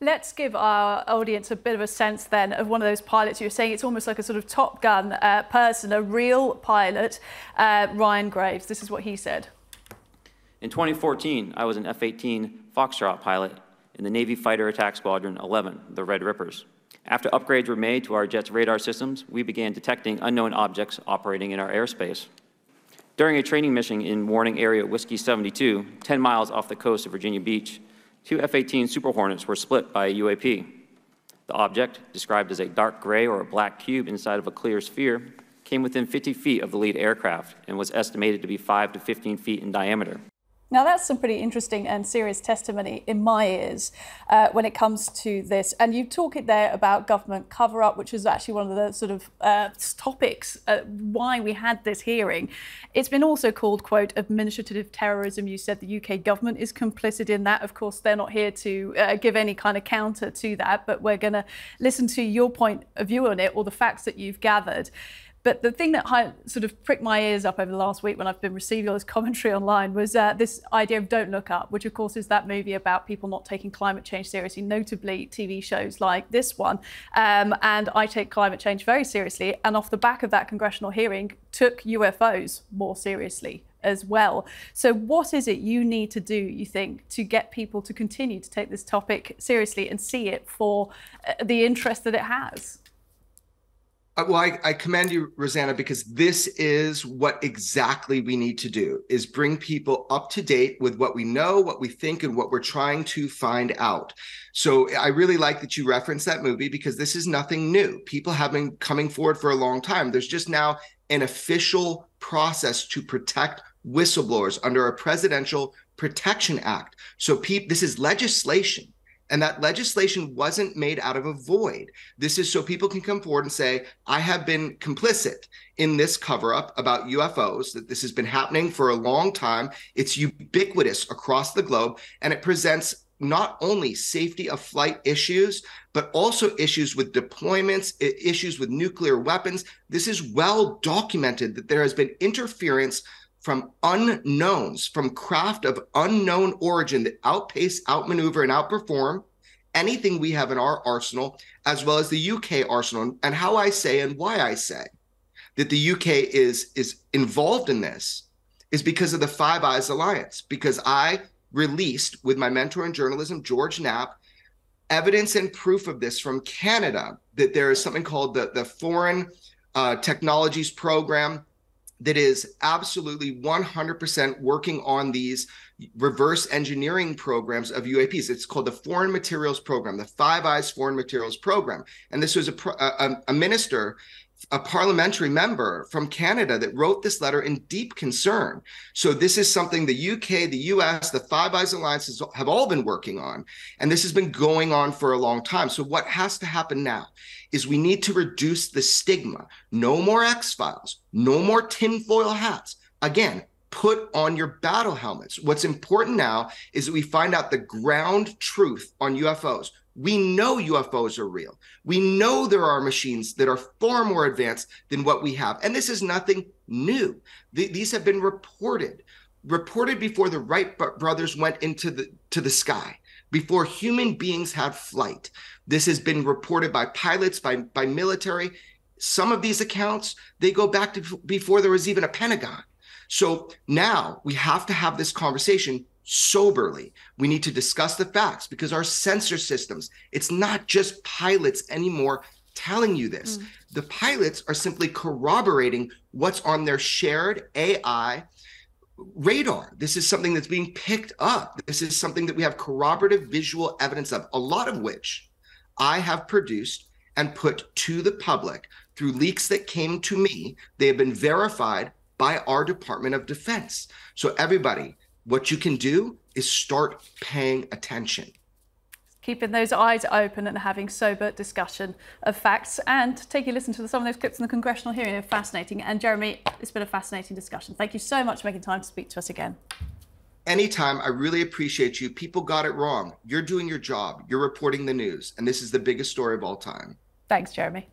Let's give our audience a bit of a sense then of one of those pilots you were saying. It's almost like a sort of Top Gun person, a real pilot, Ryan Graves. This is what he said. In 2014, I was an F-18 Foxtrot pilot in the Navy Fighter Attack Squadron 11, the Red Rippers. After upgrades were made to our jet's radar systems, we began detecting unknown objects operating in our airspace. During a training mission in warning area Whiskey 72, 10 miles off the coast of Virginia Beach, two F-18 Super Hornets were split by a UAP. The object, described as a dark gray or a black cube inside of a clear sphere, came within 50 feet of the lead aircraft and was estimated to be 5 to 15 feet in diameter. Now that's some pretty interesting and serious testimony in my ears when it comes to this. And you talk it there about government cover-up, which is actually one of the sort of topics why we had this hearing. It's been also called, quote, administrative terrorism. You said the UK government is complicit in that. Of course, they're not here to give any kind of counter to that, but we're going to listen to your point of view on it or the facts that you've gathered. But the thing that sort of pricked my ears up over the last week when I've been receiving all this commentary online was this idea of Don't Look Up, which of course is that movie about people not taking climate change seriously, notably TV shows like this one. And I take climate change very seriously. And off the back of that congressional hearing, took UFOs more seriously as well. So what is it you need to do, you think, to get people to continue to take this topic seriously and see it for the interest that it has? Well, I commend you, Rosanna, because this is what exactly we need to do, is bring people up to date with what we know, what we think, and what we're trying to find out. So I really like that you referenced that movie, because this is nothing new. People have been coming forward for a long time. There's just now an official process to protect whistleblowers under a Presidential Protection Act. So this is legislation. And that legislation wasn't made out of a void. This is so people can come forward and say, I have been complicit in this cover-up about UFOs, that this has been happening for a long time. It's ubiquitous across the globe, and it presents not only safety of flight issues, but also issues with deployments, issues with nuclear weapons. This is well documented that there has been interference from unknowns, from craft of unknown origin that outpace, outmaneuver, and outperform anything we have in our arsenal, as well as the UK arsenal. And how I say and why I say that the UK is involved in this is because of the Five Eyes Alliance, because I released with my mentor in journalism, George Knapp, evidence and proof of this from Canada, that there is something called the Foreign Technologies Program that is absolutely 100% working on these reverse engineering programs of UAPs. It's called the Foreign Materials Program, the Five Eyes Foreign Materials Program. And this was a minister, a parliamentary member from Canada that wrote this letter in deep concern. So this is something the UK, the US, the Five Eyes Alliance have all been working on. And this has been going on for a long time. So what has to happen now is we need to reduce the stigma. No more X Files, no more tinfoil hats. Again, put on your battle helmets. What's important now is that we find out the ground truth on UFOs. We know UFOs are real. We know there are machines that are far more advanced than what we have. And this is nothing new. These have been reported before the Wright brothers went into the sky, before human beings had flight. This has been reported by pilots, by military. Some of these accounts, they go back to before there was even a Pentagon. So now we have to have this conversation soberly. We need to discuss the facts, because our sensor systems, it's not just pilots anymore telling you this. The pilots are simply corroborating what's on their shared AI radar. This is something that's being picked up. This is something that we have corroborative visual evidence of, a lot of which I have produced and put to the public through leaks that came to me. They have been verified by our Department of Defense. So everybody, what you can do is start paying attention. Keeping those eyes open and having sober discussion of facts. And take a listen to some of those clips in the congressional hearing. They're fascinating. And Jeremy, it's been a fascinating discussion. Thank you so much for making time to speak to us again. Anytime. I really appreciate you. People got it wrong. You're doing your job. You're reporting the news. And this is the biggest story of all time. Thanks, Jeremy.